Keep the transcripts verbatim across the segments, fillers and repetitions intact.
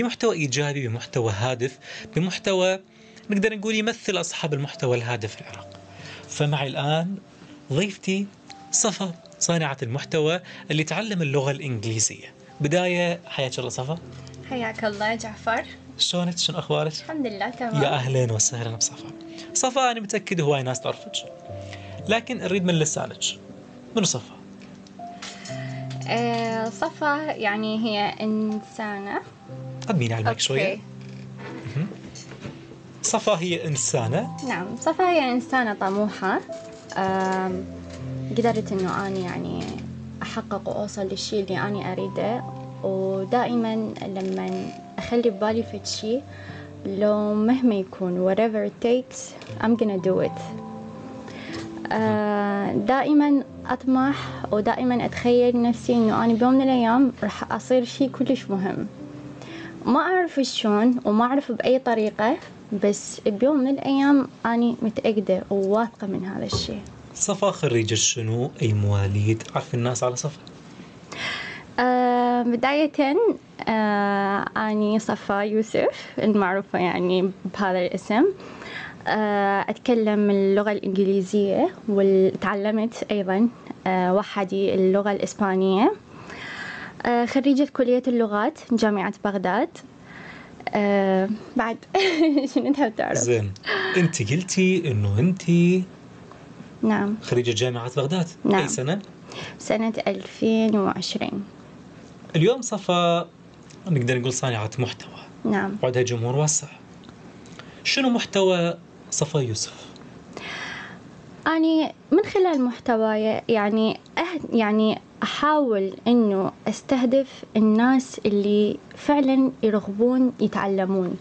بمحتوى إيجابي، بمحتوى هادف، بمحتوى نقدر نقول يمثل أصحاب المحتوى الهادف في العراق. فمعي الآن ضيفتي صفا، صانعة المحتوى اللي تعلم اللغة الإنجليزية. بداية حياك الله صفا. حياك الله جعفر. شلونك؟ شنو أخبارك؟ الحمد لله تمام. يا أهلين وسهلا بصفا. صفا أنا متأكد هواي ناس تعرفك، لكن أريد من لسانك، منو صفا؟ أه صفا يعني هي إنسانة. قدميني على المايك شوية. صفا هي إنسانة؟ نعم، صفا هي إنسانة طموحة، قدرت إنه أنا يعني أحقق وأوصل للشيء اللي أنا أريده، ودائما لما أخلي ببالي في شيء لو مهما يكون whatever it takes I'm gonna do it. دائما أطمح ودائما أتخيل نفسي إنه أنا بيوم من الأيام راح أصير شيء كلش مهم، ما أعرف شلون وما أعرف بأي طريقة، بس بيوم من الأيام أنا متأكدة وواثقة من هذا الشيء. صفا خريجة شنو؟ أي مواليد؟ عرف الناس على صفا. آه بداية آه أنا صفا يوسف المعروفة يعني بهذا الاسم. آه أتكلم اللغة الإنجليزية، وتعلمت أيضا آه وحدي اللغة الإسبانية. خريجة كلية اللغات جامعة بغداد. أه بعد شنو تحب تعرف؟ زين، انت قلتي انه انت نعم خريجة جامعة بغداد. نعم. اي سنة؟ سنة ألفين وعشرين. اليوم صفا نقدر نقول صانعة محتوى. نعم. وعندها جمهور واسع. شنو محتوى صفا يوسف؟ أني من خلال محتواي يعني أه يعني أحاول إنه أستهدف الناس اللي فعلاً يرغبون يتعلمون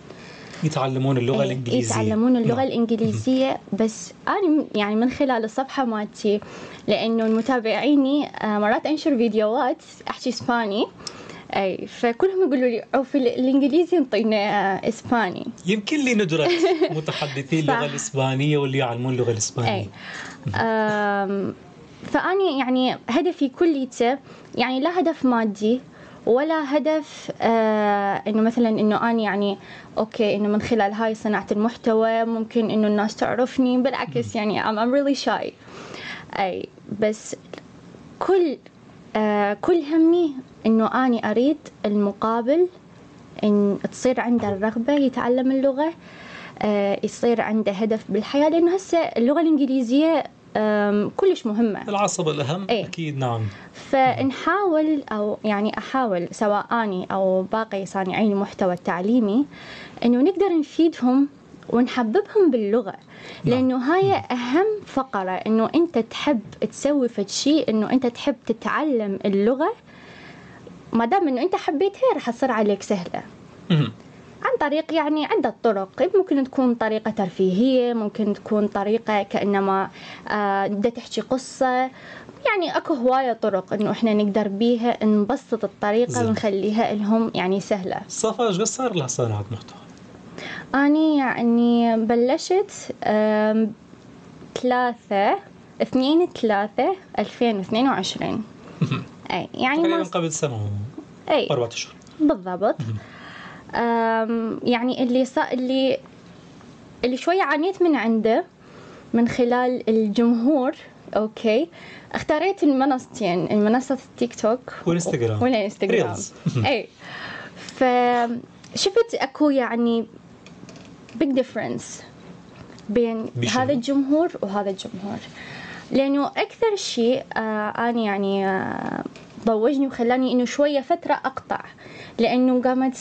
يتعلمون اللغة الإنجليزية يتعلمون اللغة نعم. الإنجليزية. بس أنا يعني من خلال الصفحة مالتي، لأنه المتابعيني مرات أنشر فيديوهات أحكي إسباني، أي فكلهم يقولوا لي أو في الإنجليزي نطينا إسباني. يمكن لي ندرة متحدثي اللغة الإسبانية واللي يعلمون اللغة الإسبانية. فأني يعني هدفي كليته يعني لا هدف مادي ولا هدف آه إنه مثلا إنه أنا يعني أوكي إنه من خلال هاي صناعة المحتوى ممكن إنه الناس تعرفني، بالعكس يعني I'm, I'm really shy. أي بس كل آه كل همي إنه أنا أريد المقابل إن تصير عنده الرغبة يتعلم اللغة، آه يصير عنده هدف بالحياة، لأنه هسه اللغة الإنجليزية كلش مهمة، العصب الأهم. أي. أكيد نعم. فنحاول أو يعني أحاول سواء أني أو باقي صانعين المحتوى التعليمي أنه نقدر نفيدهم ونحببهم باللغة. نعم. لأنه هاي أهم فقرة، أنه أنت تحب تسوي في شيء، أنه أنت تحب تتعلم اللغة، ما دام أنه أنت حبيتها راح تصير عليك سهلة. مم. عن طريق يعني عدة طرق، ممكن تكون طريقة ترفيهية، ممكن تكون طريقة كأنما بدها تحكي قصة، يعني أكو هواية طرق إنه إحنا نقدر بيها نبسط الطريقة زي. ونخليها لهم يعني سهلة. صفا شو صار لها صانعة محتوى؟ أنا يعني بلشت ثلاثة اثنين ثلاثة ألفين واثنين وعشرين. أي يعني من قبل سنة وأربعة أشهر بالضبط. يعني اللي صار اللي اللي شويه عانيت من عنده من خلال الجمهور. اوكي اختاريت المنصتين، المنصه التيك توك والانستغرام والانستغرام اي فشفت اكو يعني بيج ديفرنس بين بيشو. هذا الجمهور وهذا الجمهور، لانه اكثر شيء آه انا يعني آه ضوجني وخلاني انه شويه فتره اقطع، لانه قامت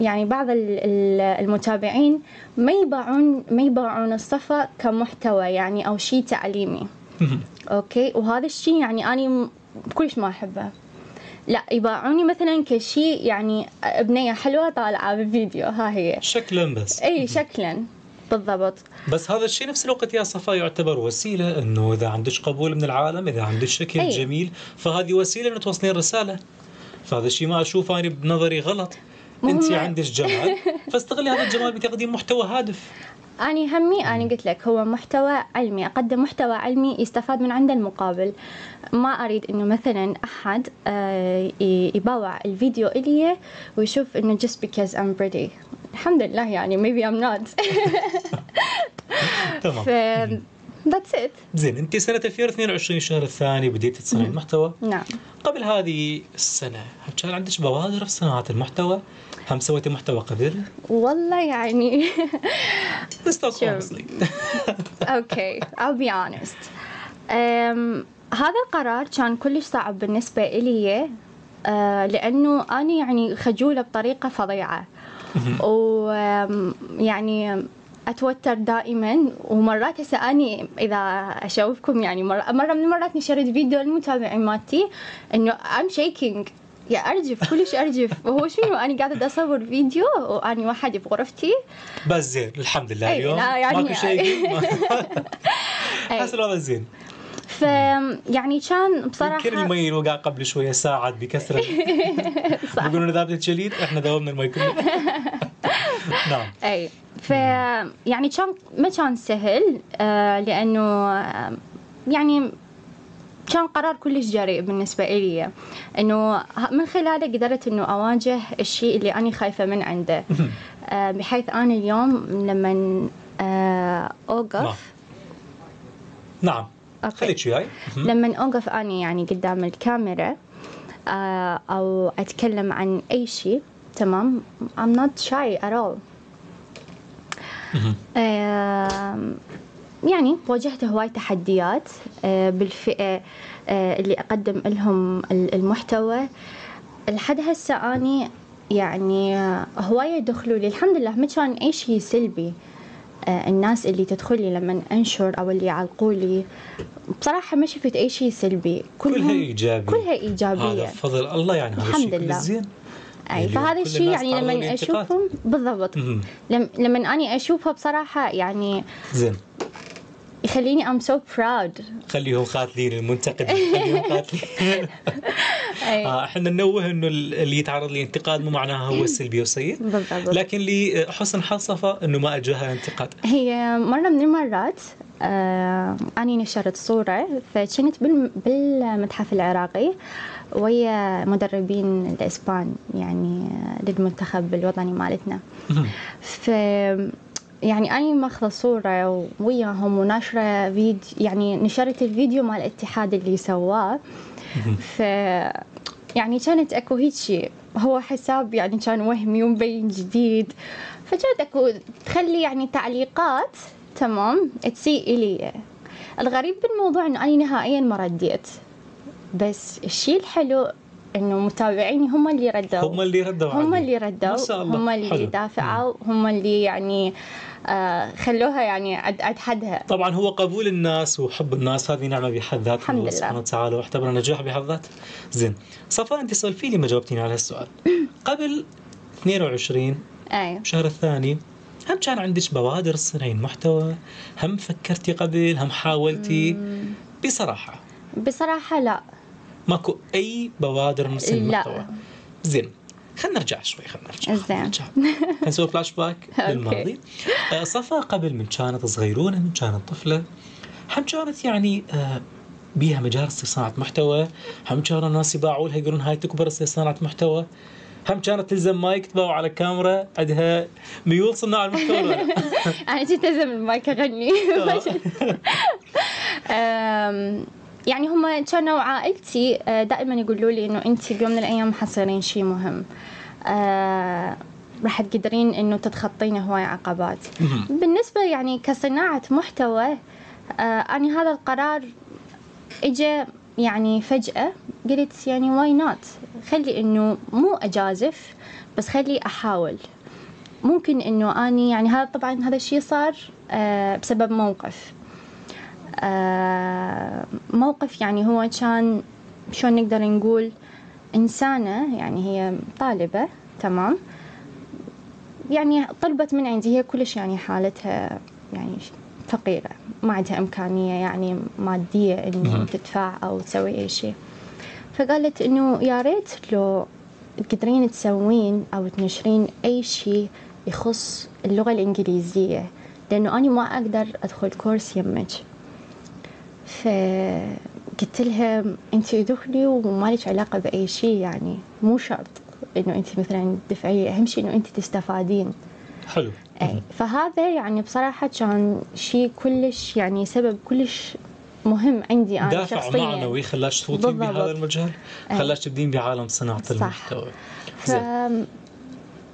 يعني بعض المتابعين ما يباعون ما يباعون الصفا كمحتوى يعني او شيء تعليمي. اوكي وهذا الشيء يعني انا كلش ما احبه، لا يباعوني مثلا كشيء يعني بنيه حلوه طالعه بالفيديو ها هي شكلا بس. اي شكلا بالضبط. بس هذا الشيء نفس الوقت يا صفا يعتبر وسيله، انه اذا عندك قبول من العالم، اذا عندك شكل أي. جميل، فهذه وسيله انه توصلين رساله. فهذا الشيء ما اشوفه انا بنظري غلط. انت عندك جمال فاستغلي هذا الجمال بتقديم محتوى هادف. أنا همي أنا قلت لك هو محتوى علمي، أقدم محتوى علمي يستفاد من عند المقابل. ما أريد إنه مثلا أحد يباوع الفيديو إلي ويشوف إنه just because I'm pretty. الحمد لله يعني maybe I'm not. تمام. That's it. زين، أنت سنة ألفين واثنين وعشرين الشهر الثاني بديت تصنعي المحتوى. نعم. قبل هذه السنة كان عندك بوادر في صناعة المحتوى؟ هم سويتي محتوى قبل؟ والله يعني اوكي I'll be honest. um, هذا القرار كان كلش صعب بالنسبة إلي uh, لأنه أنا يعني خجولة بطريقة فظيعة ويعني um, أتوتر دائما. ومرات هسه أني إذا أشوفكم يعني مرة, مرة من المرات نشرت فيديو المتابعين مالتي إنه I'm shaking يا ارجف كلش ارجف. وهو شنو انا قاعده اصور فيديو واني وحدي بغرفتي بس. زين الحمد لله اليوم يعني ماكو شيء حاسه والله زين. ف يعني كان بصراحه كل المي وقع قبل شويه ساعد بكثره يقولون ذابت الجليد احنا ذوبنا المي كله. نعم اي ف يعني كان ما كان سهل آه لانه آه يعني كان قرار كلش جريء بالنسبة إلي، إنه من خلاله قدرت إنه أواجه الشيء اللي أنا خايفة من عنده، آه بحيث أنا اليوم لما آه أوقف نعم خليك وياي لما أوقف أنا يعني قدام الكاميرا آه أو أتكلم عن أي شيء، تمام I'm not shy at all. آه يعني واجهت هواي تحديات بالفئة اللي أقدم لهم المحتوى. لحد هسه أنا يعني هواي دخلوا لي الحمد لله ما كان أي شيء سلبي. الناس اللي تدخل لي لما أنشر أو اللي يعلقوا لي بصراحة ما شفت أي شيء سلبي، كلها إيجابية كلها إيجابية. هذا فضل الله يعني هذا الشيء بالزين. أي فهذا الشيء يعني لما أشوفهم بالضبط لما أنا أشوفها بصراحة يعني زين يخليني I'm so proud. خليهم قاتلين المنتقدين خليهم قاتلين. آه احنا ننوه انه اللي يتعرض لانتقاد مو معناها هو سلبي وسيء، لكن لحسن حظ صفا انه ما اجاها انتقاد. هي مره من المرات آه اني نشرت صوره فكنت بالمتحف العراقي ويا مدربين الاسبان يعني للمنتخب الوطني مالتنا. ف يعني أنا ماخذة صورة وياهم وناشرة فيديو، يعني نشرت الفيديو مع الاتحاد اللي سواه. ف يعني كانت اكو هيك شيء هو حساب يعني كان وهمي ومبين جديد، فكانت اكو تخلي يعني تعليقات تمام تسيء إلي. الغريب بالموضوع انه أنا نهائيا ما رديت، بس الشيء الحلو انه متابعيني هم اللي ردوا هم اللي ردوا هم اللي ردوا هم اللي دافعوا هم اللي يعني آه خلوها يعني عد حدها. طبعا هو قبول الناس وحب الناس هذه نعمه بحد ذاتها الله سبحانه وتعالى، واعتبرها نجاح بحد ذاته. زين صفا انت سولفي لي ما جاوبتيني على هالسؤال. قبل اثنين وعشرين اي الشهر الثاني هم كان عندك بوادر صناعين محتوى؟ هم فكرتي قبل؟ هم حاولتي؟ بصراحه بصراحه لا ماكو أي بوادر من المحتوى. زين خلينا نرجع شوي خلينا نرجع خلينا نرجع نسوي فلاش باك للماضي. صفا قبل من كانت صغيرونة من كانت طفلة هم كانت يعني بيها مجال صناعة محتوى، هم كانوا الناس يباعوا لها يقولون هاي تكبر صناعة محتوى، هم كانت تلزم مايك تباوع على كاميرا عندها ميول صناع المحتوى. أنا كنت ألزم المايك أغني. يعني هم كانوا عائلتي دائما يقولوا لي انه انت بيوم من الايام حتصيرين شيء مهم، آه راح تقدرين انه تتخطين هواي عقبات. بالنسبه يعني كصناعه محتوى آه انا هذا القرار اجى يعني فجاه، قلت يعني واي نوت، خلي انه مو اجازف بس خلي احاول. ممكن انه اني يعني هذا طبعا هذا الشيء صار آه بسبب موقف آه موقف يعني هو كان شلون نقدر نقول إنسانة يعني هي طالبة تمام يعني طلبت من عندي، هي كلش يعني حالتها يعني فقيرة ما عندها إمكانية يعني مادية إنه تدفع أو تسوي أي شيء، فقالت إنه يا ريت لو تقدرين تسوين أو تنشرين أي شيء يخص اللغة الإنجليزية لأنه أنا ما أقدر أدخل كورس يمك. فقلت لها أنت دخلي وما لك علاقة بأي شيء، يعني مو شرط إنه أنت مثلا تدفعي، أهم شيء إنه أنت تستفادين. حلو. أي فهذا يعني بصراحة كان شيء كلش يعني سبب كلش مهم عندي أنا دافع شخصيا، دافع معنوي خلاك تفوتين بهذا المجال، خلاك تبدين بعالم صناعة المحتوى.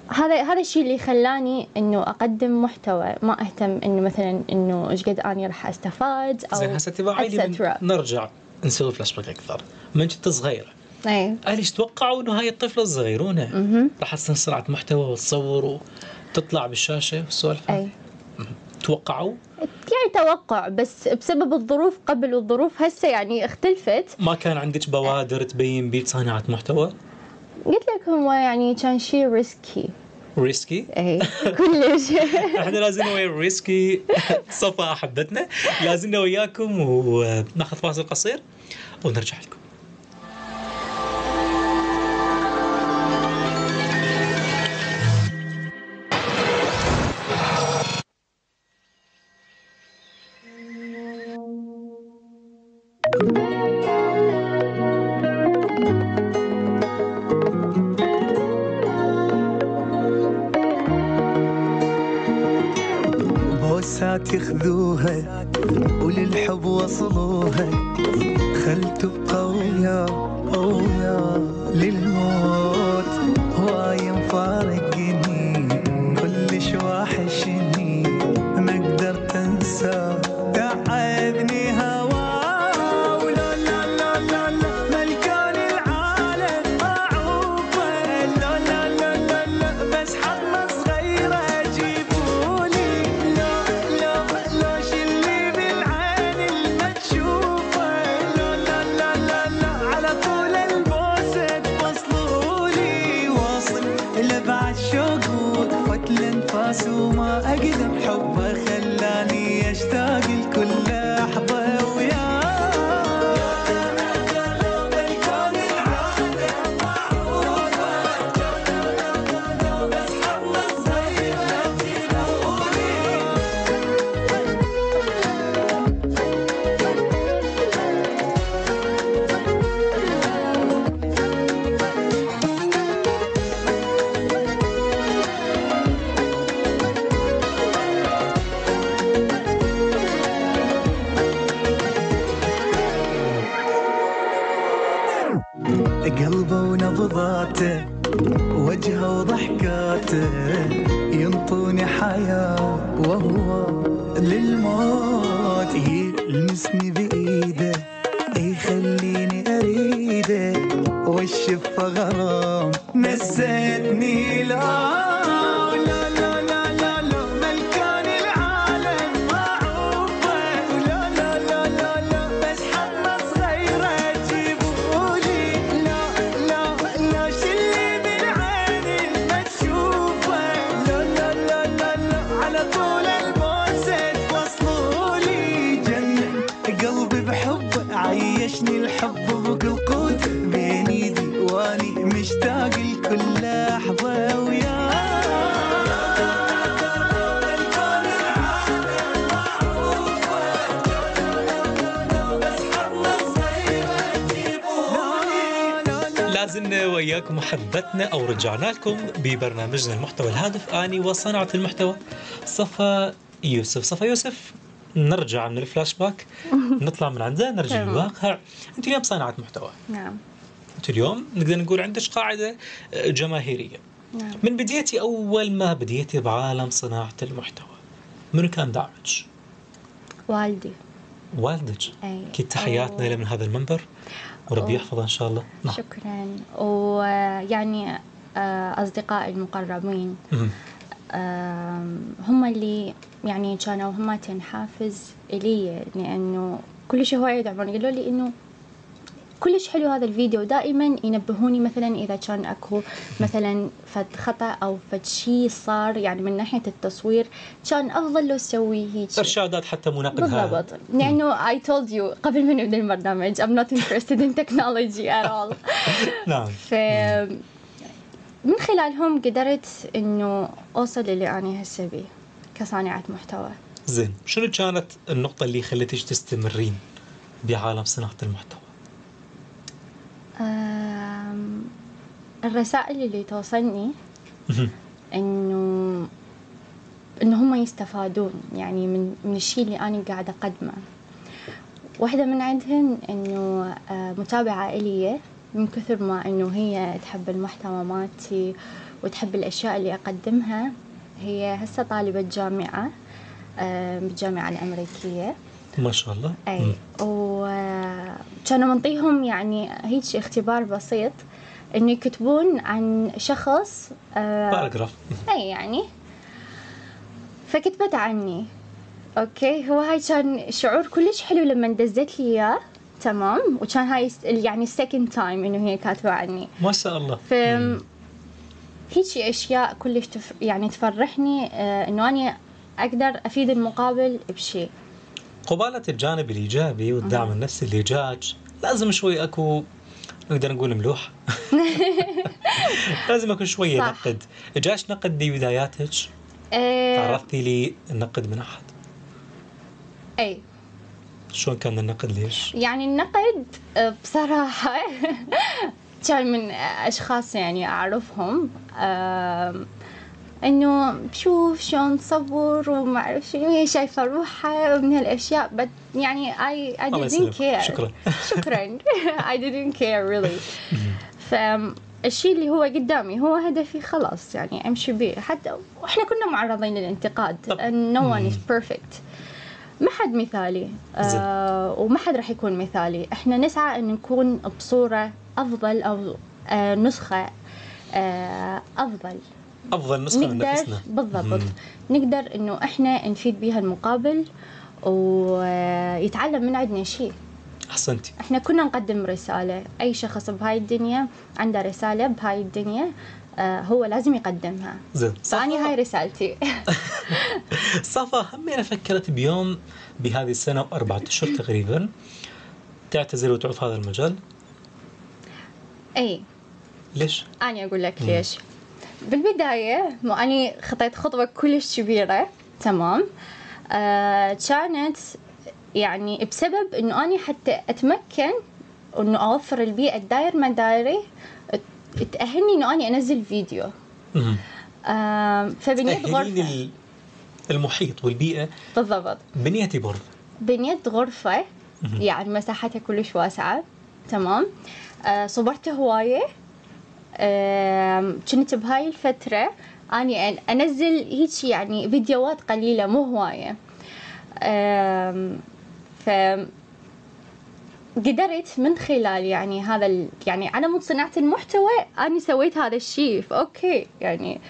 هذا هذا الشيء اللي خلاني انه اقدم محتوى، ما اهتم انه مثلا انه ايش قد اني راح استفاد او زين. هسه تبعي نرجع نسوي فلاش باك اكثر. من كنت صغيره اي اهلك توقعوا انه هاي الطفله الصغيرونه راح تصير صناعه محتوى وتصور وتطلع بالشاشه والسوالف؟ اي توقعوا يعني توقع، بس بسبب الظروف قبل والظروف هسه يعني اختلفت. ما كان عندك بوادر تبين بيك صناعه محتوى؟ قلت لك هو يعني كان شيء ريسكي. ريسكي؟ اي كلش. احنا لازم ويا ريسكي. صفا احبتنا، لازمنا وياكم وناخذ فاصل قصير ونرجع لكم. تخذوها وللحب وصلوها، خل تبقى ويا ويا للموت. هواي مفارقني كلش واحشني، ما اقدر تنسى تعبني هوا. ولا لا لا لا لا ملكان العالم اعوفه، لا لا لا لا لا بس حظنا صغيره اجيب. وما أقدر حبه خلاني أشتاق لكل لحظة وياه. وجهه وضحكاته ينطوني حياة وهو للموت. يلمسني بإيده يخليني أريده، والشفة غرام نسيتني لا. وياكم محبتنا أو رجعنا لكم ببرنامجنا المحتوى الهادف آني وصناعة المحتوى. صفا يوسف، صفا يوسف نرجع من الفلاش باك، نطلع من عنده نرجع للواقع. أنت اليوم صانعة محتوى. نعم. أنت اليوم نقدر نقول عندك قاعدة جماهيرية. نعم. من بديتي أول ما بديتي بعالم صناعة المحتوى، منو كان داعمك؟ والدي. والدك؟ أي. أكيد تحياتنا له من هذا المنبر. وربي يحفظه إن شاء الله. نعم. شكرا. ويعني أصدقائي المقربين هم اللي يعني كانوا هم حافز إلي، لأنه كلش هو يدعموني، قالوا لي إنه كلش حلو هذا الفيديو. دائما ينبهوني مثلا إذا كان أكو مثلا فد خطأ أو فد شيء صار يعني من ناحية التصوير، كان أفضل لو تسوي هيك إرشادات حتى مناقضها. بالضبط، لأنه I told you قبل ما نبدأ البرنامج I'm not interested in technology at all. نعم. ف من خلالهم قدرت إنه أوصل اللي أنا هسه بيه كصانعة محتوى. زين، شنو كانت النقطة اللي خلتك تستمرين بعالم صناعة المحتوى؟ الرسائل اللي توصلني إنه إنه هم يستفادون يعني من من الشيء اللي أنا قاعدة أقدمه. واحدة من عندهن إنه متابعة إلي من كثر ما إنه هي تحب المحتوى مالتي وتحب الأشياء اللي أقدمها. هي هسه طالبة جامعة بالجامعة الأمريكية ما شاء الله. أي، وكانوا منطيهم يعني هيك اختبار بسيط إنه يكتبون عن شخص باراجراف. أي يعني فكتبت عني. أوكي، هو هاي كان شعور كلش حلو لما دزت لي إياه، تمام، وكان هاي يعني السكند تايم إنه هي كاتبة عني ما شاء الله. ف هيك أشياء كلش تف... يعني تفرحني إنه أنا أقدر أفيد المقابل بشيء. قبالة الجانب الإيجابي والدعم النفسي اللي جاك لازم شوي أكو، نقدر نقول ملوح. لازم أكو شوية نقد. جاش نقد ببداياتك؟ أه... تعرفتي لي النقد من أحد؟ أي. شلون كان النقد ليش؟ يعني النقد بصراحة كان من أشخاص يعني أعرفهم، أه... إنه شوف شلون تصور وما أعرف شنو، هي شايفة روحها ومن هالأشياء. بس يعني I I didn't care. شكرا شكرا. I didn't care really. فالشيء اللي هو قدامي هو هدفي، خلاص يعني أمشي به. حتى وإحنا كنا معرضين للانتقاد. no one is perfect. ما حد مثالي، آه وما حد راح يكون مثالي. إحنا نسعى إن نكون بصورة أفضل أو آه نسخة آه أفضل. أفضل نسخة من نفسنا. بالضبط. نقدر إنه إحنا نفيد بها المقابل ويتعلم من عندنا شيء. أحسنتي. إحنا كنا نقدم رسالة. أي شخص بهاي الدنيا عنده رسالة بهاي الدنيا، آه هو لازم يقدمها. زين. فأنا هاي رسالتي. صفا همينة فكرت بيوم بهذه السنة وأربعة أشهر تقريبا تعتزل وتعوف هذا المجال. أي. ليش؟ أنا أقول لك ليش. بالبداية مو أني خطيت خطوة كلش كبيرة، تمام، آه كانت يعني بسبب إنه أني حتى أتمكن إنه أوفر البيئة الداير ما دايري تأهلني إنه أني أنزل فيديو. آه فبنيت غرفة. المحيط والبيئة. بالضبط. بنيتي غرفة. بنيت غرفة يعني مساحتها كلش واسعة، تمام، آه صورت هواية. كنت بهاي الفترة أني أنزل هيك يعني فيديوهات قليلة مو هواية. ف قدرت من خلال يعني هذا ال... يعني على مود صناعة المحتوى أني سويت هذا الشيء. فأوكي يعني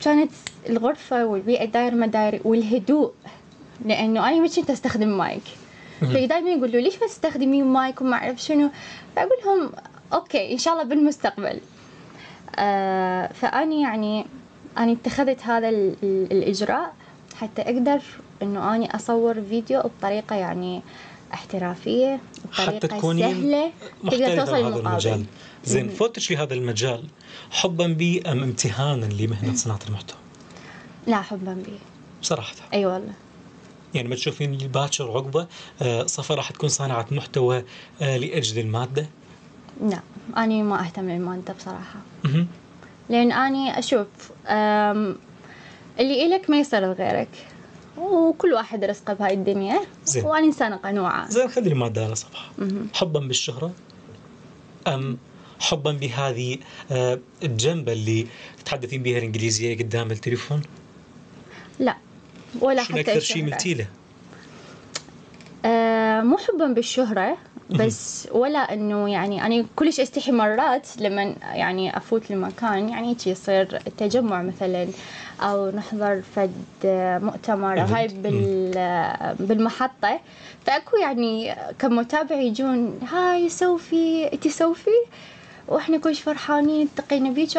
كانت الغرفة والبيئة داير ما داير والهدوء، لأنه أنا ما كنت أستخدم مايك. فدايما يقولوا ليش ما تستخدمين مايك وما أعرف شنو، فأقول لهم أوكي إن شاء الله بالمستقبل. آه فأني يعني أنا اتخذت هذا الإجراء حتى أقدر إنه أني أصور فيديو بطريقة يعني احترافية، بطريقة سهلة تقدر توصل للمقابل. زين، فوتش في هذا المجال حبا بي أم امتهانا لمهنة صناعة المحتوى؟ لا، حبا بي بصراحة. أي أيوة والله. يعني ما تشوفين الباتشر عقبة آه صفا راح تكون صانعة محتوى آه لأجل المادة؟ لا، أنا ما أهتم بالمادة بصراحة. لأن أنا أشوف اللي إلك ما يصير لغيرك، وكل واحد رزقه بهاي الدنيا. زين. وأنا إنسانة قنوعة. زين، خلي المادة على صفحة. حبا بالشهرة أم حبا بهذه الجنبة اللي تتحدثين بها الإنجليزية قدام التليفون؟ لا، ولا حتى الشهرة. شنو أكثر شيء ملتي له؟ أه مو حبا بالشهرة بس، ولا انه يعني انا كلش استحي مرات لما يعني افوت لمكان يعني هيك يصير تجمع مثلا او نحضر فد مؤتمر هاي بالمحطه، فاكو يعني كمتابع يجون هاي سوفي انت سوفي واحنا كلش فرحانين التقينا بيك.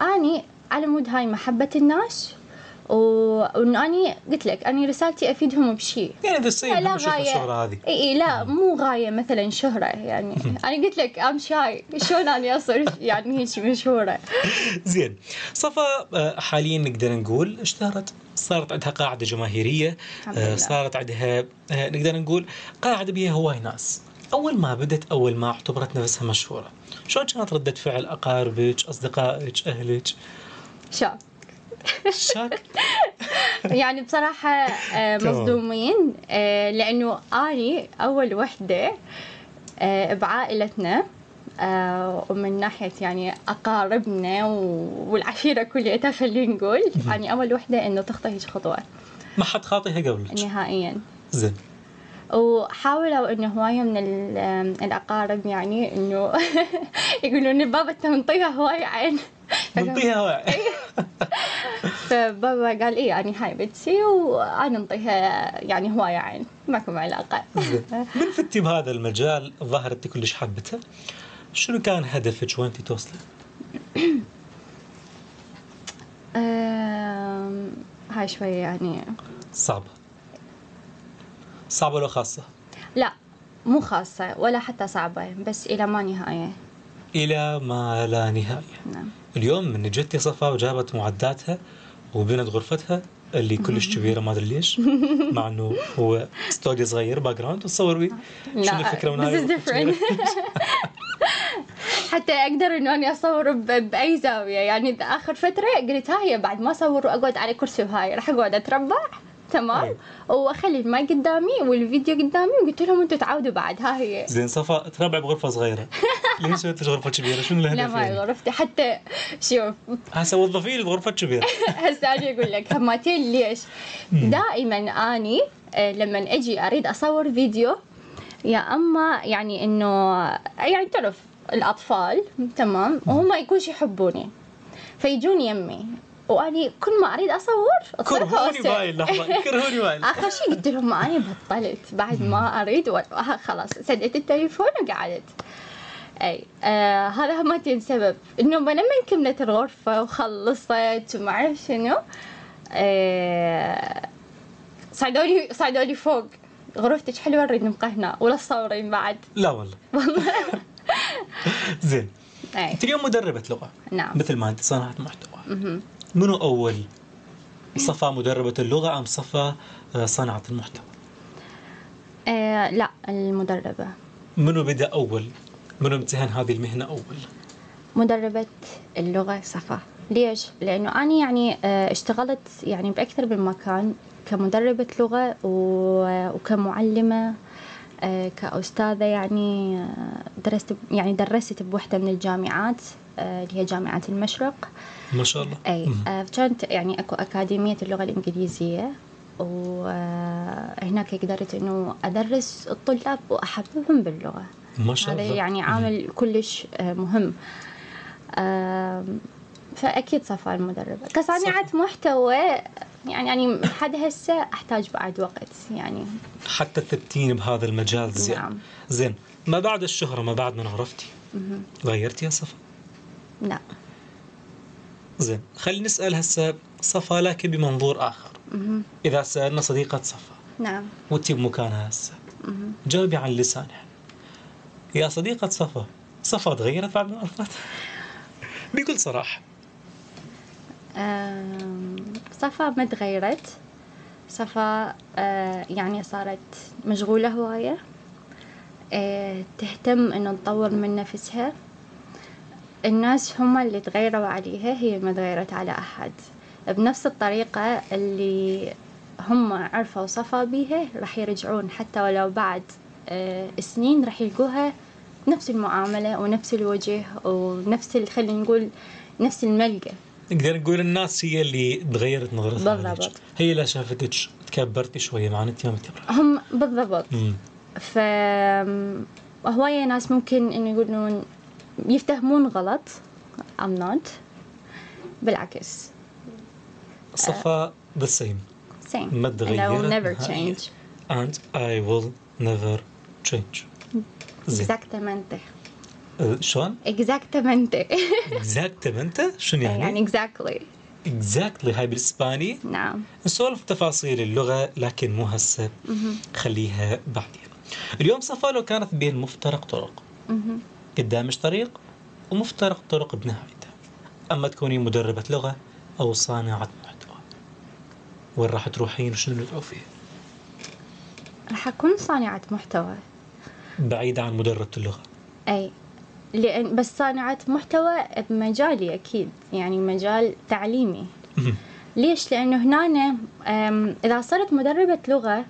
اني على مود هاي محبه الناس وانه اني قلت لك اني رسالتي افيدهم بشيء، يعني اذا السيد مو الشهره هذه اي اي لا مو غايه مثلا شهره، يعني انا قلت لك ام شاي شلون اني اصير يعني هيك مشهوره. زين صفا حاليا نقدر نقول اشتهرت، صارت عندها قاعده جماهيريه، صارت عندها نقدر نقول قاعده بيها هواي ناس. اول ما بدت اول ما اعتبرت نفسها مشهوره شلون كانت رده فعل اقاربك اصدقائك اهلك؟ شاك شاك يعني بصراحه مصدومين لانه اني اول وحده بعائلتنا ومن ناحيه يعني اقاربنا والعشيره كلها خلينا نقول يعني اول وحده انه تخطي هيك خطوه ما حد خاطيها قبلك نهائيا. زين وحاولوا انه هوايه من الاقارب يعني انه يقولون ان بابا تنطيها هوايه عين تنطيها هوايه فبابا قال ايه يعني هاي بنتي وانا انطيها يعني هوايه عين ماكم علاقه. من فتي بهذا المجال ظهرت كلش حبتها، شنو كان هدفك وانت توصلي؟ هاي شويه يعني صعبه صعبة ولا خاصة؟ لا مو خاصة ولا حتى صعبة، بس إلى ما نهاية إلى ما لا نهاية. نعم. اليوم من جتي صفا وجابت معداتها وبنت غرفتها اللي كلش كبيرة ما أدري ليش مع إنه هو ستوديو صغير باك جراوند وتصور بيه. شنو الفكرة من هاي؟ حتى اقدر انه اني اصور باي زاوية، يعني اخر فترة قلت هاي بعد ما اصور واقعد على كرسي وهاي راح اقعد اتربع تمام واخلي الماي قدامي والفيديو قدامي وقلت لهم انتم تعودوا بعد ها هي. زين صفا تربع بغرفه صغيره، ليش ما تجي غرفه كبيره؟ شنو الهدف؟ لا ما غرفتي حتى شوف هسه وظفي لي الغرفه الكبيره هسه اجي اقول لك هماتين ليش؟ دائما اني لما اجي اريد اصور فيديو يا اما يعني انه يعني تعرف الاطفال تمام وهم يكونش يحبوني فيجون يمي واني كل ما اريد اصور كرهوني باي اللحظه كرهوني باي اخر شيء قلت لهم اني بطلت بعد ما اريد و... خلاص سديت التليفون وقعدت. اي آه هذا ما تين سبب انه لما كملت الغرفه وخلصت وما اعرف شنو آه صعدوني صعدوني فوق غرفتك حلوه نريد نبقى هنا ولا تصورين بعد؟ لا والله والله زين انت اليوم مدربه لغه. نعم. مثل ما انت صنعت محتوى. اها منو أول؟ صفا مدربة اللغة أم صفا صناعة المحتوى؟ آه لا المدربة. منو بدأ أول؟ منو امتهن هذه المهنة أول؟ مدربة اللغة صفا. ليش؟ لأنه أنا يعني اشتغلت يعني بأكثر من مكان كمدربة لغة وكمعلمة كأستاذة، يعني درست يعني درست بوحدة من الجامعات اللي هي جامعة المشرق ما شاء الله. اي كانت يعني اكو اكاديمية اللغة الانجليزية وهناك قدرت انه ادرس الطلاب واحببهم باللغة ما شاء الله. هذا يعني عامل كلش مهم. فاكيد صفا المدربة. كصانعة محتوى يعني يعني لحد هسه احتاج بعد وقت يعني حتى التبتين بهذا المجال. زين. نعم. زين ما بعد الشهرة ما بعد من عرفتي غيرتي يا صفا؟ لا. زين خلينا نسأل هسه صفا لكن بمنظور آخر. مه. إذا سألنا صديقة صفا نعم وأنتِ بمكانها هسه جاوبي عن لسانها يا صديقة صفا، صفا تغيرت بعد ما عرفت؟ بكل صراحة صفا ما تغيرت، صفا يعني صارت مشغولة هواية تهتم إنه تطور من نفسها. الناس هم اللي تغيروا عليها، هي ما تغيرت على أحد. بنفس الطريقة اللي هم عرفوا صفا بيها راح يرجعون حتى ولو بعد سنين راح يلقوها نفس المعاملة ونفس الوجه ونفس خلينا نقول نفس الملقى. نقدر نقول الناس هي اللي تغيرت نظرتها بالضبط، هي اللي شافتك تكبرتي شوية معناتها ما تكبرتي هم بالضبط. ف هواية ناس ممكن إنه يقولون يفتهمون غلط I'm not بالعكس صفا the same same ما تغير and I will never change and I will never change exactamente شلون؟ exactamente exactamente شنو يعني؟ يعني exactly اكزاكتلي هاي بالاسباني. نعم نسولف تفاصيل اللغه لكن مو هسه، خليها بعدين. اليوم صفا لو كانت بين مفترق طرق، قدامش طريق ومفترق طرق بنهايتها، اما تكوني مدربه لغه او صانعه محتوى، وين راح تروحين وشنو تدعو فيه؟ راح اكون صانعه محتوى بعيده عن مدربه اللغه. اي لأن بس صانعة محتوى بمجالي أكيد، يعني مجال تعليمي. ليش؟ لأنه هنا إذا صرت مدربة لغة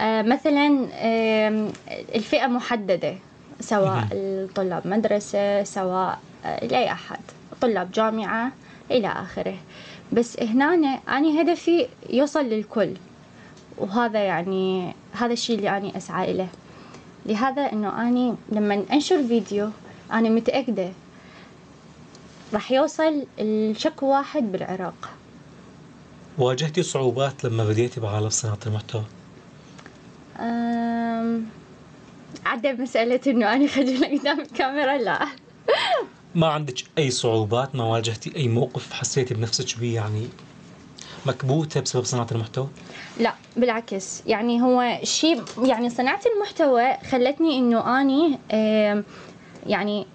مثلا الفئة محددة، سواء الطلاب مدرسة، سواء لأي أحد، طلاب جامعة إلى آخره، بس هنا أنا هدفي يوصل للكل، وهذا يعني هذا الشيء اللي أنا أسعى إليه. لهذا أنه أنا لما أنشر فيديو أنا متأكدة راح يوصل الشك واحد بالعراق. واجهتي صعوبات لما بديتي بعالم صناعة المحتوى؟ أم... عدا مسألة إنه أنا خجولة قدام الكاميرا، لا. ما عندك أي صعوبات؟ ما واجهتي أي موقف حسيتي بنفسك بيه يعني مكبوتة بسبب صناعة المحتوى؟ لا بالعكس، يعني هو شيء، يعني صناعة المحتوى خلتني إنه أنا أم... يعني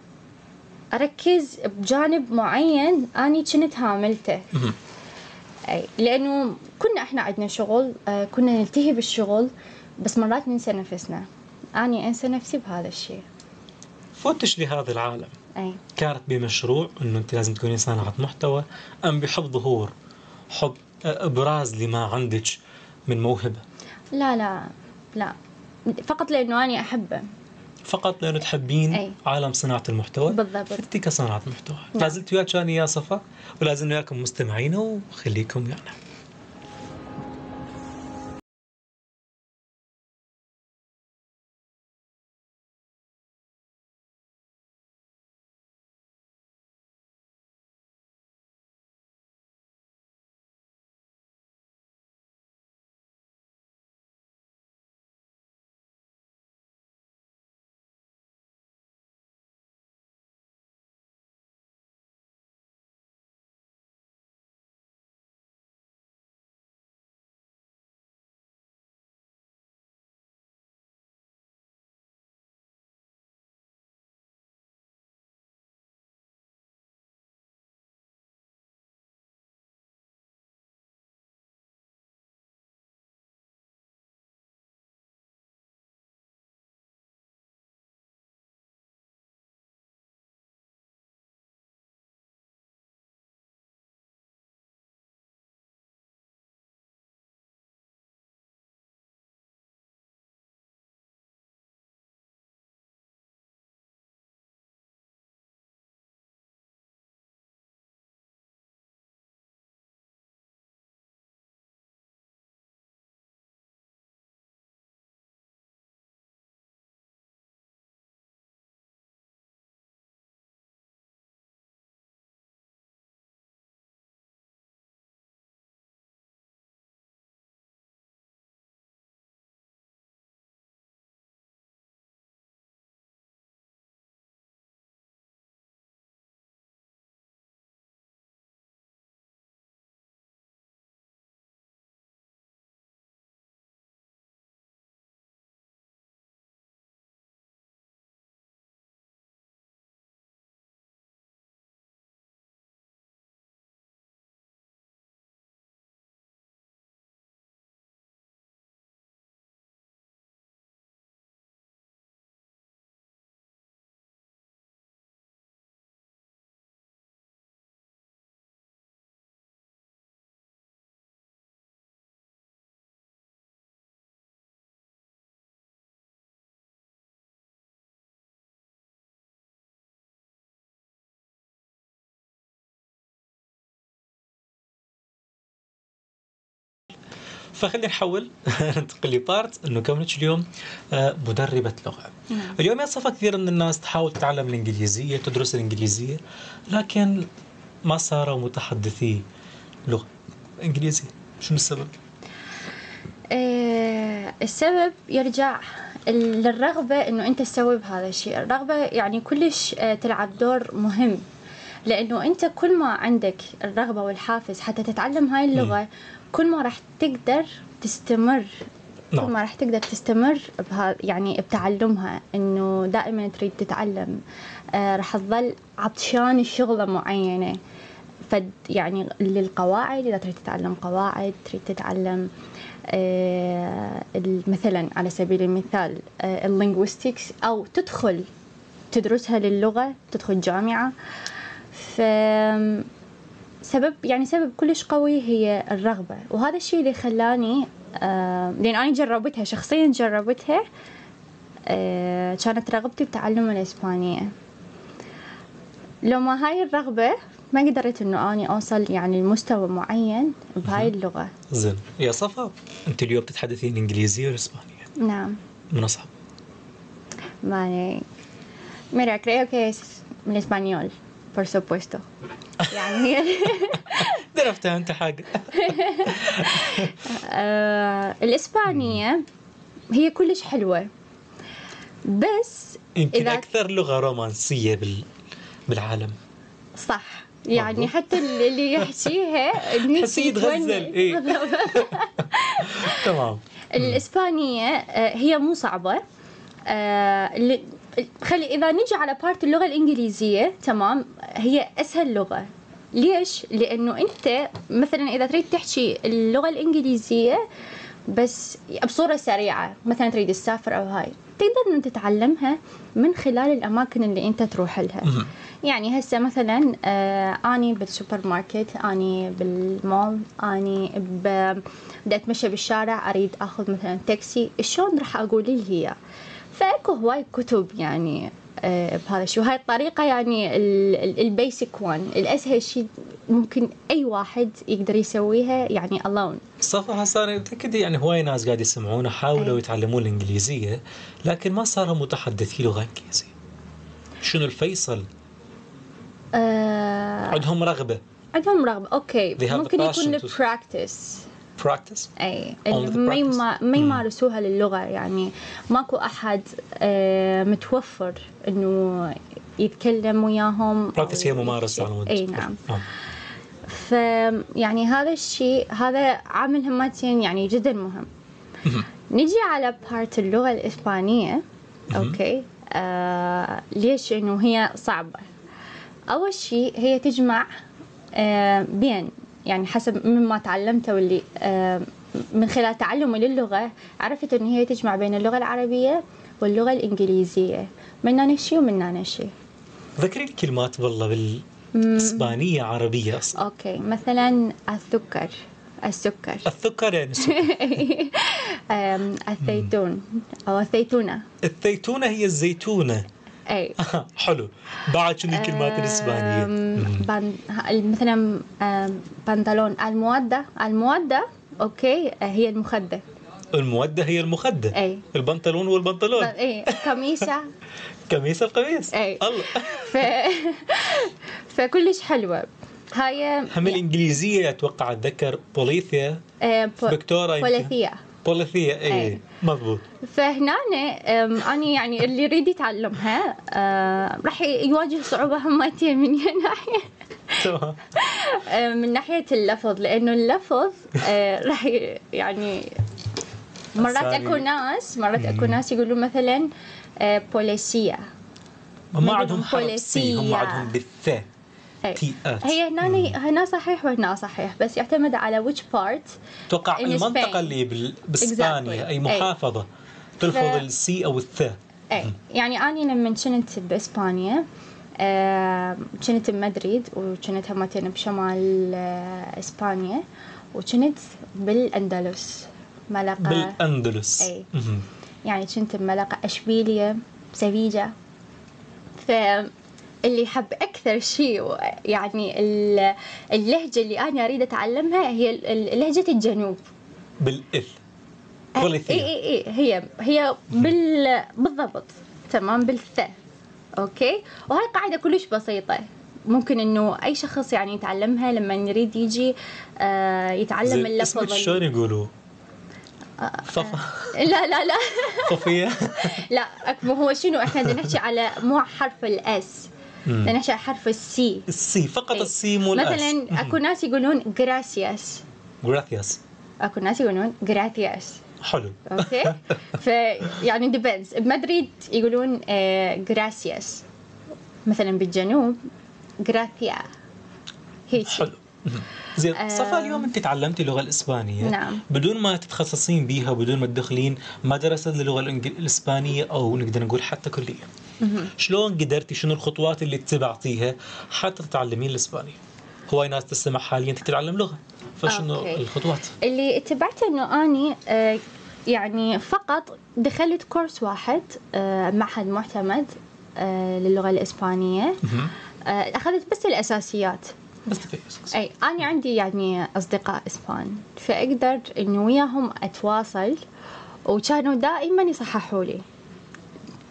أركز بجانب معين أنا كنت هاملته. أي لأنه كنا إحنا عندنا شغل، كنا نلتهي بالشغل، بس مرات ننسى نفسنا. أنا أنسى نفسي بهذا الشيء. فوتش لهذا العالم. أي كانت بمشروع إنه أنت لازم تكوني صانعة محتوى، أم بحب ظهور، حب إبراز لما عندك من موهبة؟ لا لا لا، فقط لأنه أنا أحبه. فقط لأنه تحبين. أي عالم صناعة المحتوى بالضبط، أنت كصناعة محتوى. لا زلت وياك أنا يا صفا، ولا زلنا وياكم مستمعين، وخليكم ويانا. يعني. فخلينا نحول ننتقل لبارت انه كونك اليوم مدربه لغه. اليوم يا صفا كثير من الناس تحاول تتعلم الانجليزيه، تدرس الانجليزيه، لكن ما صاروا متحدثي لغه انجليزيه. شنو السبب؟ آه السبب يرجع للرغبه انه انت تسوي بهذا الشيء، الرغبه يعني كلش تلعب دور مهم. لأنه أنت كل ما عندك الرغبة والحافز حتى تتعلم هاي اللغة م. كل ما راح تقدر تستمر لا. كل ما راح تقدر تستمر بها يعني بتعلمها، إنه دائما تريد تتعلم، آه راح تظل عطشان الشغلة معينة. فد يعني للقواعد، إذا تريد تتعلم قواعد، تريد تتعلم آه مثلا على سبيل المثال آه اللينغويستكس، أو تدخل تدرسها للغة، تدخل جامعة. ف سبب يعني سبب كلش قوي هي الرغبة، وهذا الشيء اللي خلاني آه لأن أنا جربتها شخصيا، جربتها آه كانت رغبتي بتعلم الإسبانية. لو ما هاي الرغبة ما قدرت إنه أنا أوصل يعني لمستوى معين بهاي اللغة. زين يا صفا، أنت اليوم تتحدثين إنجليزية وإسبانية؟ نعم. من أصعب؟ ماني Mira, creo que es en español, por supuesto. يعني درفتها انت حاجة. الإسبانية هي كلش حلوة، بس يمكن أكثر لغة رومانسية بالعالم. صح، يعني حتى اللي يحشيها انه يتغزل. تمام. الإسبانية هي مو صعبة. خلي إذا نجي على بارت اللغة الإنجليزية، تمام، هي أسهل لغة. ليش؟ لأنه أنت مثلا إذا تريد تحكي اللغة الإنجليزية بس بصورة سريعة، مثلا تريد تسافر أو هاي، تقدر أن تتعلمها من خلال الأماكن اللي أنت تروح لها. يعني هسه مثلا أني بالسوبر ماركت، أني بالمول، أني بدي أتمشى بالشارع، أريد أخذ مثلا تاكسي، شلون راح أقول لي هي؟ فاكو هواي كتب يعني آه بهذا الشيء، وهاي الطريقه يعني البيسك وان، الاسهل شيء ممكن اي واحد يقدر يسويها يعني الون. صفا، صار متاكد يعني هواي ناس قاعد يسمعونا حاولوا أي. يتعلمون الانجليزيه لكن ما صاروا متحدثي لغه انجليزيه. شنو الفيصل؟ آه عندهم رغبه، عندهم رغبه، اوكي، ممكن يكون البراكتس براكتس اي اللي ما ما يمارسوها للغه. يعني ماكو احد متوفر انه يتكلم وياهم. براكتس هي ممارسه على مود. اي نعم. ف يعني هذا الشيء، هذا عامل همتين يعني جدا مهم. نجي على بارت اللغه الاسبانيه. اوكي، آه ليش انه هي صعبه؟ اول شيء هي تجمع آه بين يعني حسب مما تعلمته واللي من خلال تعلمي للغة عرفت أن هي تجمع بين اللغة العربية واللغة الإنجليزية، من نانشي ومن نانشي. ذكري الكلمات والله بالإسبانية عربية أصلا. أوكي، مثلا السكر، السكر السكر يعني السكر. الزيتون أو الزيتونة. الزيتونة هي الزيتونة. اي حلو. بعد شنو الكلمات الاسبانيه؟ مثلا بنطلون، الموده، الموده اوكي هي المخده. الموده هي المخده. اي البنطلون والبنطلون. اي قميصه، قميصه القميص. اي الله. ف... فكلش حلوه هاي. هم الانجليزيه اتوقع اتذكر بوليثيا، دكتوره بوليثيا، بوليثية. اي, أي. مضبوط. فهنا انا يعني اللي يريد يتعلمها راح يواجه صعوبه همتين من ناحيه. تمام. من ناحيه اللفظ، لانه اللفظ راح يعني مرات اكو ناس مرات اكو ناس يقولون مثلا بوليسيه، ما عندهم بوليسيه، هم عندهم بالثاء. هي هنا هنا صحيح وهنا صحيح، بس يعتمد على which part. توقع المنطقة اللي بإسبانيا exactly. أي محافظة أي. تلفظ ف... السي أو الثاء. أي م. يعني أنا لما كنت بإسبانيا آه، كنت بمدريد، وكنت همتين بشمال آه، إسبانيا، وكنت بالأندلس، ملقا بالأندلس. أي م -م. يعني كنت بملقا أشبيلية، سفيجة. ف اللي حب أكثر شيء يعني اللهجة اللي أنا أريد أتعلمها هي لهجة الجنوب بالإث. إي إي إي هي هي بال بالضبط. تمام، بالثاء. أوكي، وهي قاعدة كلش بسيطة، ممكن إنه أي شخص يعني يتعلمها لما يريد يجي آه يتعلم اللفظ. اسمك شلون يقولوا؟ صفا. لا لا لا صفية. لا، هو شنو، إحنا نحكي على مو حرف الأس. لنحكي على حرف السي. السي فقط أي. السي مو الأس. مثلا اكو ناس يقولون جراسياس. جراسياس. اكو ناس يقولون جراتياس. حلو. اوكي. فيعني ديبينز. بمدريد يقولون جراسياس. مثلا بالجنوب جراتيا. هيك. حلو. زين صفا اليوم انت تعلمتي اللغه الاسبانيه. نعم. بدون ما تتخصصين بيها بدون ما تدخلين مدرسه للغه الاسبانيه او نقدر نقول حتى كليه. شلون قدرتي شنو الخطوات اللي اتبعتيها حتى تتعلمين الاسباني؟ هواي ناس تسمع حاليا انت تتعلم لغه فشنو أوكي. الخطوات؟ اللي اتبعته انه اني آه يعني فقط دخلت كورس واحد آه معهد معتمد آه للغه الاسبانيه آه اخذت بس الاساسيات. اي انا عندي يعني اصدقاء اسبان فاقدر انه وياهم اتواصل وكانوا دائما يصححوا لي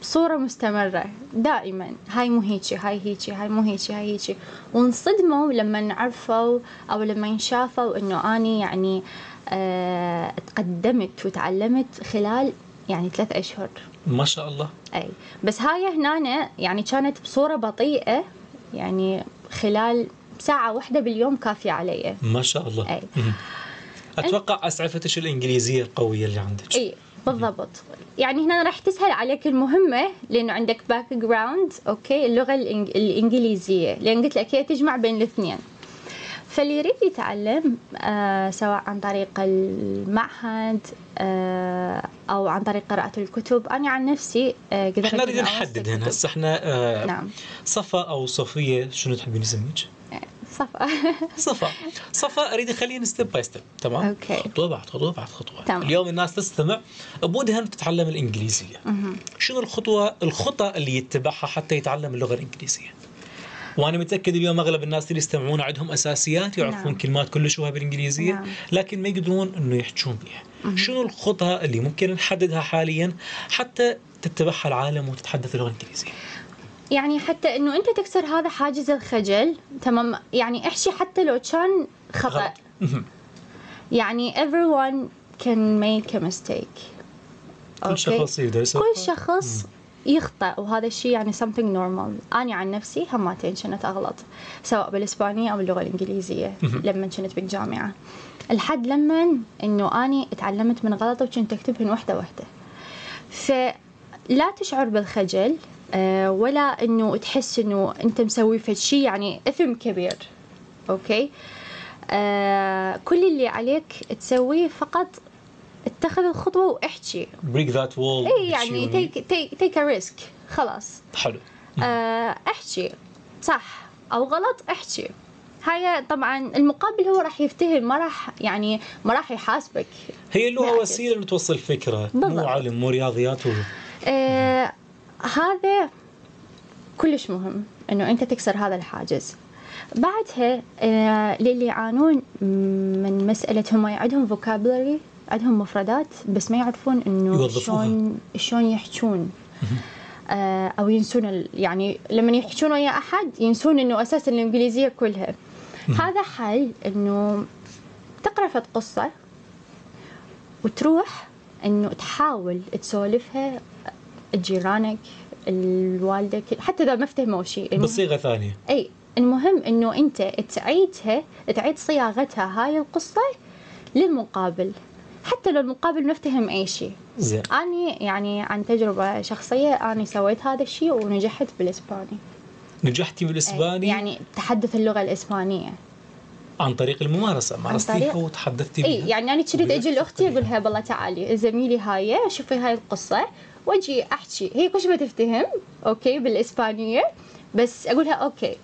بصوره مستمره دائما هاي مو هيجي هاي هيجي هاي مو هيجي هاي هيجي وانصدموا لما عرفوا او لما شافوا انه اني يعني آه تقدمت وتعلمت خلال يعني ثلاث اشهر ما شاء الله. اي بس هاي هنا يعني كانت بصوره بطيئه يعني خلال ساعة واحدة باليوم كافية علي. ما شاء الله. أي. أتوقع أسعفتش الإنجليزية القوية اللي عندك. أي بالضبط. يعني هنا راح تسهل عليك المهمة لأنه عندك باك جراوند أوكي اللغة الإنجليزية لأن قلت لك هي تجمع بين الاثنين. فاللي يريد يتعلم آه سواء عن طريق المعهد آه او عن طريق قراءه الكتب انا عن نفسي آه قدرت احنا نريد نحدد هنا هسه احنا آه نعم. صفا او صفيه شنو تحبين نسميك؟ صفا. صفا صفا اريد اخلينا ستيب باي ستيب تمام أوكي. خطوه بعد خطوه بعد خطوه تمام. اليوم الناس تستمع بودها تتعلم الانجليزيه مه. شنو الخطوه الخطه اللي يتبعها حتى يتعلم اللغه الانجليزيه؟ وانا متاكد اليوم اغلب الناس اللي يستمعون عندهم اساسيات يعرفون نعم. كلمات كلش شوها بالانجليزيه نعم. لكن ما يقدرون انه يحجون بها. مه. شنو الخطه اللي ممكن نحددها حاليا حتى تتبعها العالم وتتحدث اللغه الانجليزيه؟ يعني حتى انه انت تكسر هذا حاجز الخجل تمام يعني احشي حتى لو كان خطا يعني everyone can make a mistake كل شخص يقدر يسوي كل شخص يخطئ وهذا الشيء يعني something normal. انا عن نفسي همتين كنت اغلط سواء بالاسبانيه او اللغه الانجليزيه لما كنت بالجامعه لحد لما انه اني اتعلمت من غلطي وكنت اكتبهن وحده وحده فلا تشعر بالخجل ولا انه تحس انه انت مسوي فد شيء يعني اثم كبير. اوكي آه كل اللي عليك تسويه فقط اتخذ الخطوه واحكي بريك ذات وول اي يعني تيك تيك ريسك خلاص. حلو آه احكي صح او غلط احكي. هاي طبعا المقابل هو راح يفتهم ما راح يعني ما راح يحاسبك. هي اللي هو وسيله توصل فكره مو علم مو رياضيات و... آه هذا كلش مهم انه انت تكسر هذا الحاجز. بعدها آه للي يعانون من مساله هم عندهم فوكابلري عندهم مفردات بس ما يعرفون انه شلون شلون يحجون آه او ينسون يعني لما يحجون ويا احد ينسون انه اساسا الانجليزيه كلها. هذا حل انه تقرا فد قصه وتروح انه تحاول تسولفها جيرانك الوالدك حتى اذا ما افتهموا شيء بصيغه ثانيه. اي المهم انه انت تعيدها تعيد صياغتها هاي القصه للمقابل حتى لو المقابل ما افتهم اي شيء. زين انا يعني عن تجربه شخصيه انا سويت هذا الشيء ونجحت بالاسباني. نجحتي بالاسباني؟ يعني تحدث اللغه الاسبانيه عن طريق الممارسه مارستيها وتحدثتي بها. اي يعني انا كنت اجي لاختي اقول لها بالله تعالي زميلي هاي شوفي هاي القصه واجي احكي هي كلش ما تفتهم اوكي بالاسبانيه بس اقولها اوكي.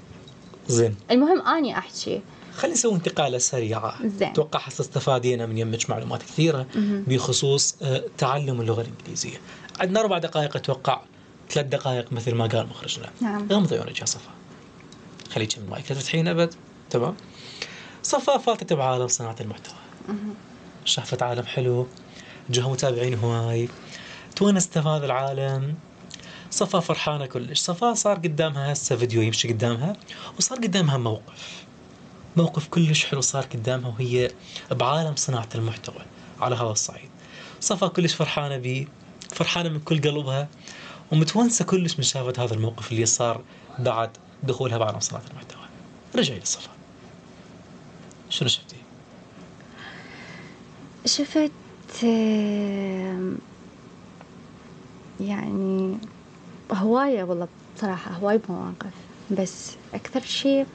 زين المهم اني احكي. خلينا نسوي انتقاله سريعه. اتوقع هسه استفادينا من يمك معلومات كثيره م -م. بخصوص تعلم اللغه الانجليزيه. عندنا اربع دقائق اتوقع ثلاث دقائق مثل ما قال مخرجنا. نعم غمضي عيونك يا صفا خليك من المايك لا تفتحين ابد. تمام صفا فاتت بعالم صناعه المحتوى م -م. شافت عالم حلو جوها متابعين هواي تونست بهذا العالم. صفا فرحانه كلش. صفا صار قدامها هسه فيديو يمشي قدامها وصار قدامها موقف موقف كلش حلو صار قدامها وهي بعالم صناعه المحتوى على هذا الصعيد. صفا كلش فرحانه بيه فرحانه من كل قلبها ومتونسه كلش من شافت هذا الموقف اللي صار بعد دخولها بعالم صناعة المحتوى. رجعي للصفا، شنو شفتي؟ شفت يعني هواية والله بصراحة، هواية مواقف، بس أكثر شيء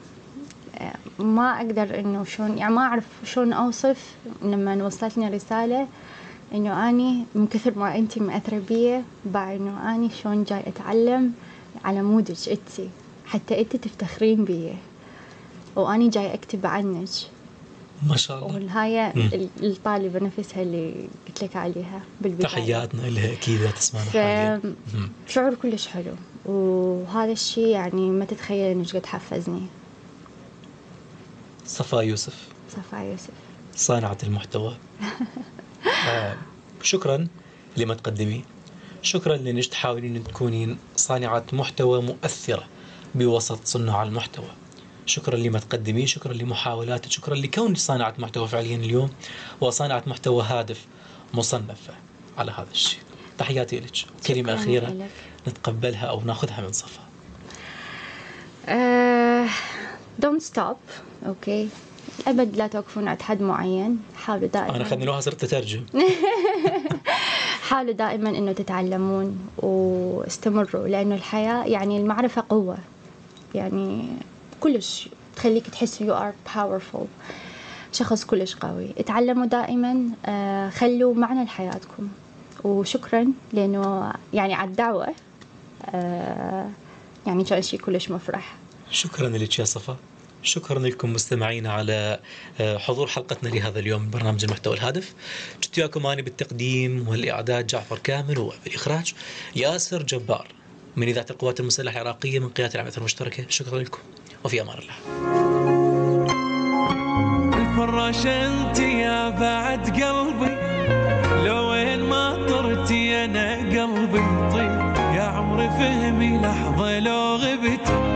ما أقدر إنه شون، يعني ما أعرف شون أوصف لما وصلتني رسالة إنه أني من كثر ما أنتي مأثرة بي بقى، إنه أني شون جاي أتعلم على مودك إنتي، حتى إنتي تفتخرين بي وأني جاي أكتب عنك. ما شاء الله. والهاي الطالبة نفسها اللي قلت لك عليها بالبداية. تحياتنا لها أكيد تسمعنا حاليا. شعور كلش حلو، وهذا الشيء يعني ما تتخيل إنه قد حفزني. صفا يوسف. صفا يوسف. صانعة المحتوى. آه شكرا لما تقدمي، شكرا لأنك تحاولين أن تكونين صانعة محتوى مؤثرة بوسط صناع المحتوى. شكرا لما تقدمي، شكرا لمحاولاتك، شكرا لكونك صانعة محتوى فعليا اليوم، وصانعة محتوى هادف مصنفة على هذا الشيء. تحياتي لك. كلمة أخيرة لك نتقبلها أو ناخذها من صفا. uh, don't stop. أوكي okay. أبد لا توقفون عند حد معين، حاولوا دائما. أنا خلني لوها صرت أترجم. حاولوا دائما إنه تتعلمون واستمروا، لأنه الحياة يعني المعرفة قوة، يعني كلش تخليك تحس you are powerful، شخص كلش قوي. اتعلموا دائما، خلوا معنى لحياتكم. وشكرا لأنه يعني على الدعوة، يعني كان شيء كلش مفرح. شكرا لك يا صفا، شكرا لكم مستمعينا على حضور حلقتنا لهذا اليوم من برنامج المحتوى الهادف. كنت وياكم أنا بالتقديم والإعداد جعفر كامل، وبالإخراج ياسر جبار من إذاعة القوات المسلحة العراقية من قيادة العمليات المشتركة. شكرا لكم، وفي أمان الله. الفراشة انت يا بعد قلبي، لو وين ما طرتي أنا قلبي يطير، يا عمري فهمي لحظة لو غبت.